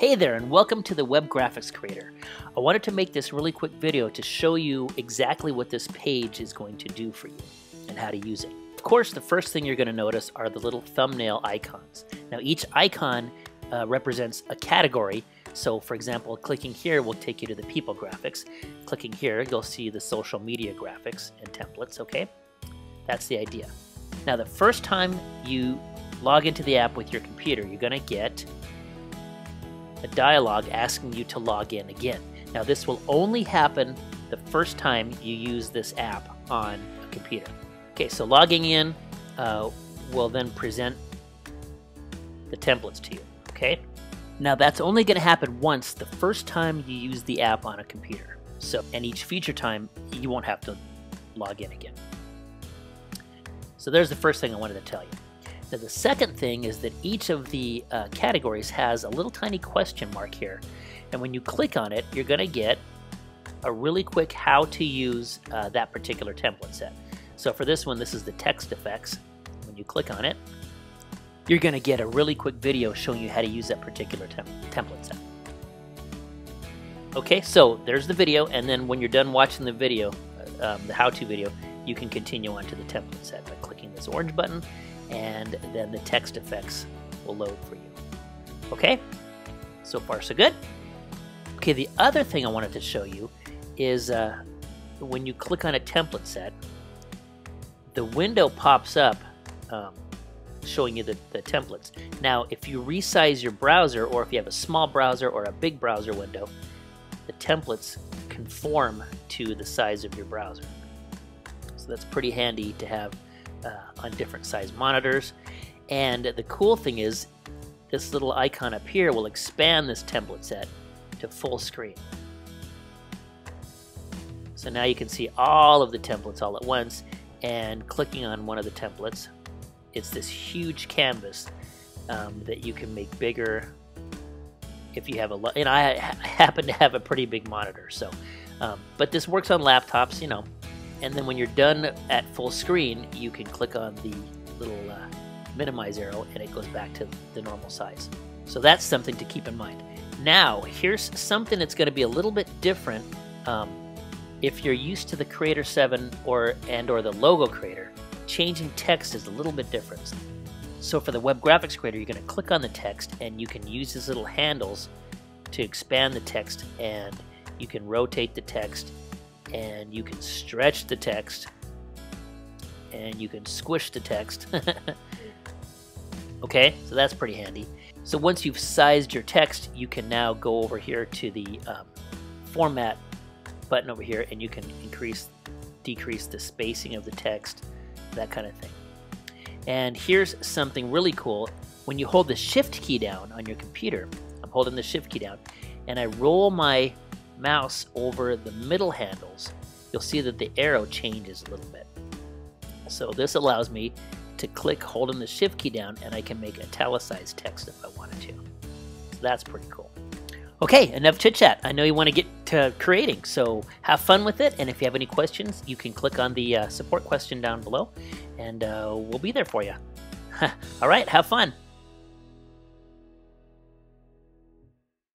Hey there, and welcome to the Web Graphics Creator. I wanted to make this really quick video to show you exactly what this page is going to do for you and how to use it. Of course, the first thing you're going to notice are the little thumbnail icons. Now, each icon represents a category. So, for example, clicking here will take you to the people graphics. Clicking here, you'll see the social media graphics and templates, okay? That's the idea. Now, the first time you log into the app with your computer, you're going to get a dialog asking you to log in again. Now, this will only happen the first time you use this app on a computer. Okay, so logging in will then present the templates to you, okay? Now, that's only going to happen once the first time you use the app on a computer. So, and each feature time, you won't have to log in again. So there's the first thing I wanted to tell you. Now, the second thing is that each of the categories has a little tiny question mark here. And when you click on it, you're going to get a really quick how to use that particular template set. So for this one, this is the text effects. When you click on it, you're going to get a really quick video showing you how to use that particular template set. Okay, so there's the video. And then when you're done watching the video, the how-to video, you can continue on to the template set by clicking this orange button, and then the text effects will load for you. Okay, so far so good. Okay, the other thing I wanted to show you is when you click on a template set, the window pops up showing you the templates. Now, if you resize your browser, or if you have a small browser or a big browser window, the templates conform to the size of your browser. So that's pretty handy to have on different size monitors. And the cool thing is this little icon up here will expand this template set to full screen. So now you can see all of the templates all at once, and clicking on one of the templates, it's this huge canvas that you can make bigger if you have and I happen to have a pretty big monitor, so but this works on laptops, you know. And then when you're done at full screen, you can click on the little minimize arrow and it goes back to the normal size. So that's something to keep in mind. Now, here's something that's going to be a little bit different if you're used to the Creator 7 or the Logo Creator. Changing text is a little bit different. So for the Web Graphics Creator, you're going to click on the text and you can use these little handles to expand the text, and you can rotate the text, and you can stretch the text, and you can squish the text. Okay, so that's pretty handy. So once you've sized your text, you can now go over here to the format button over here, and you can increase, decrease the spacing of the text, that kind of thing. And here's something really cool. When you hold the shift key down on your computer, I'm holding the shift key down, and I roll my mouse over the middle handles, you'll see that the arrow changes a little bit. So this allows me to click holding the shift key down, and I can make italicized text if I wanted to. So that's pretty cool. Okay, enough chit chat. I know you want to get to creating, so have fun with it. And if you have any questions, you can click on the support question down below, and we'll be there for you. All right, have fun.